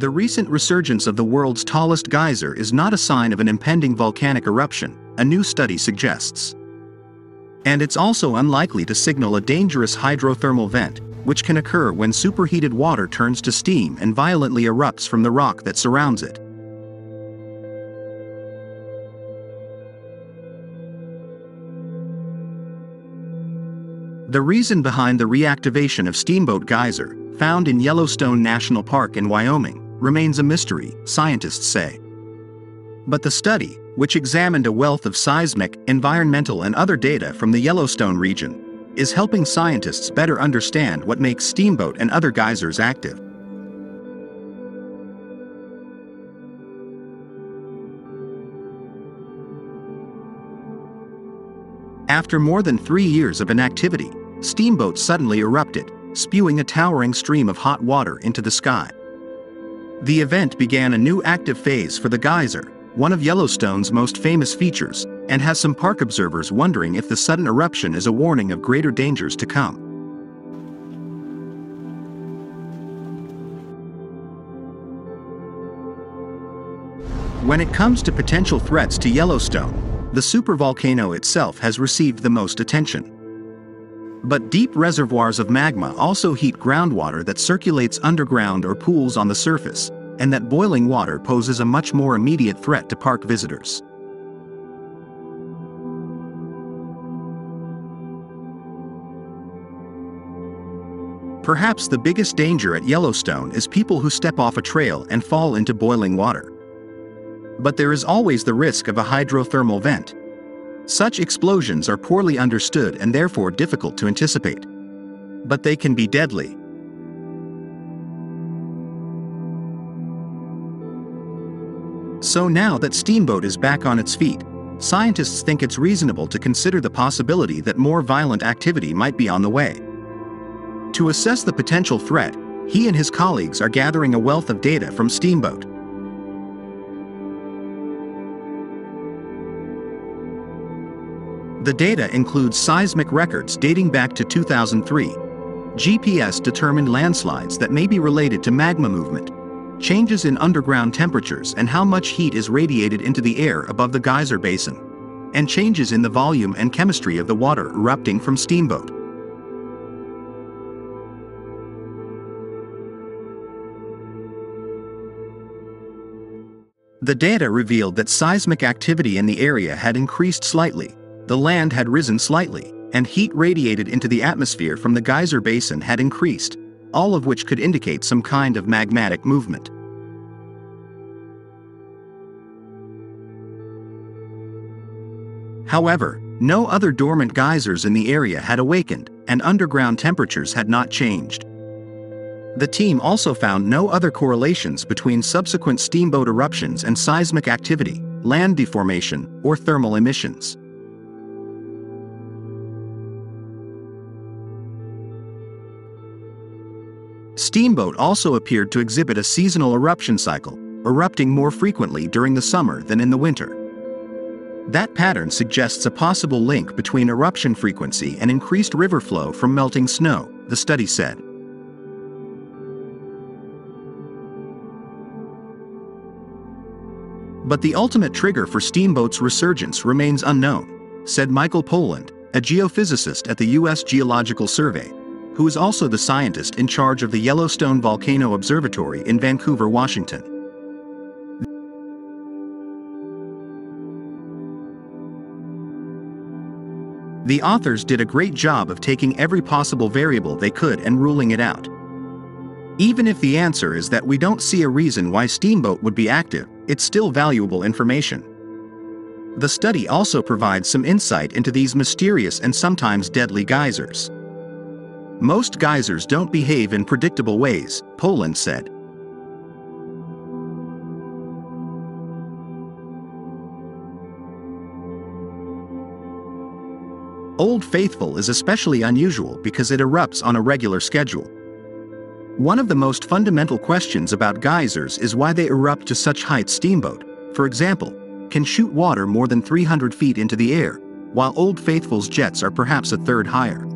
The recent resurgence of the world's tallest geyser is not a sign of an impending volcanic eruption, a new study suggests. And it's also unlikely to signal a dangerous hydrothermal vent, which can occur when superheated water turns to steam and violently erupts from the rock that surrounds it. The reason behind the reactivation of Steamboat Geyser, found in Yellowstone National Park in Wyoming, remains a mystery, scientists say. But the study, which examined a wealth of seismic, environmental and other data from the Yellowstone region, is helping scientists better understand what makes Steamboat and other geysers active. After more than 3 years of inactivity, Steamboat suddenly erupted, spewing a towering stream of hot water into the sky. The event began a new active phase for the geyser, one of Yellowstone's most famous features, and has some park observers wondering if the sudden eruption is a warning of greater dangers to come. When it comes to potential threats to Yellowstone, the supervolcano itself has received the most attention. But deep reservoirs of magma also heat groundwater that circulates underground or pools on the surface, and that boiling water poses a much more immediate threat to park visitors. Perhaps the biggest danger at Yellowstone is people who step off a trail and fall into boiling water. But there is always the risk of a hydrothermal vent. Such explosions are poorly understood and therefore difficult to anticipate. But they can be deadly. So now that Steamboat is back on its feet, scientists think it's reasonable to consider the possibility that more violent activity might be on the way. To assess the potential threat, he and his colleagues are gathering a wealth of data from Steamboat. The data includes seismic records dating back to 2003, GPS-determined landslides that may be related to magma movement, changes in underground temperatures and how much heat is radiated into the air above the geyser basin, and changes in the volume and chemistry of the water erupting from Steamboat. The data revealed that seismic activity in the area had increased slightly. The land had risen slightly, and heat radiated into the atmosphere from the geyser basin had increased, all of which could indicate some kind of magmatic movement. However, no other dormant geysers in the area had awakened, and underground temperatures had not changed. The team also found no other correlations between subsequent Steamboat eruptions and seismic activity, land deformation, or thermal emissions. Steamboat also appeared to exhibit a seasonal eruption cycle, erupting more frequently during the summer than in the winter. That pattern suggests a possible link between eruption frequency and increased river flow from melting snow, the study said. But the ultimate trigger for Steamboat's resurgence remains unknown, said Michael Poland, a geophysicist at the U.S. Geological Survey, who is also the scientist in charge of the Yellowstone Volcano Observatory in Vancouver, Washington. The authors did a great job of taking every possible variable they could and ruling it out. Even if the answer is that we don't see a reason why Steamboat would be active, it's still valuable information. The study also provides some insight into these mysterious and sometimes deadly geysers. Most geysers don't behave in predictable ways, Poland said. Old Faithful is especially unusual because it erupts on a regular schedule. One of the most fundamental questions about geysers is why they erupt to such heights. Steamboat, for example, can shoot water more than 300 feet into the air, while Old Faithful's jets are perhaps a third higher.